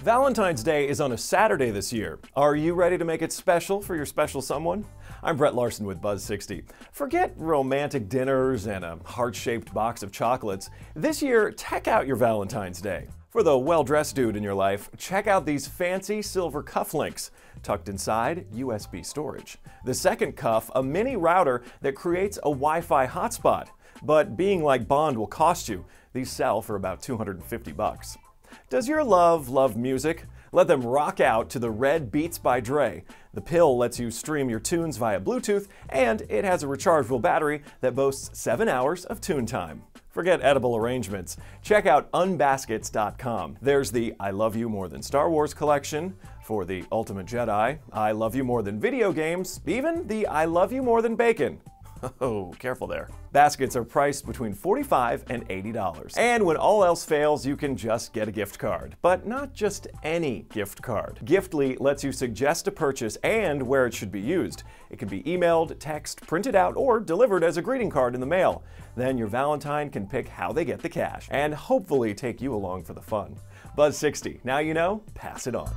Valentine's Day is on a Saturday this year. Are you ready to make it special for your special someone? I'm Brett Larson with Buzz60. Forget romantic dinners and a heart-shaped box of chocolates. This year, tech out your Valentine's Day. For the well-dressed dude in your life, check out these fancy silver cufflinks tucked inside USB storage. The second cuff, a mini router that creates a Wi-Fi hotspot. But being like Bond will cost you. These sell for about $250. Does your love love music? Let them rock out to the red Beats by Dre. The Pill lets you stream your tunes via Bluetooth, and it has a rechargeable battery that boasts 7 hours of tune time. Forget edible arrangements. Check out unbaskets.com. There's the I Love You More Than Star Wars collection for the Ultimate Jedi, I Love You More Than Video Games, even the I Love You More Than Bacon. Oh, careful there. Baskets are priced between $45 and $80. And when all else fails, you can just get a gift card. But not just any gift card. Giftly lets you suggest a purchase and where it should be used. It can be emailed, text, printed out, or delivered as a greeting card in the mail. Then your Valentine can pick how they get the cash and hopefully take you along for the fun. Buzz60, now you know, pass it on.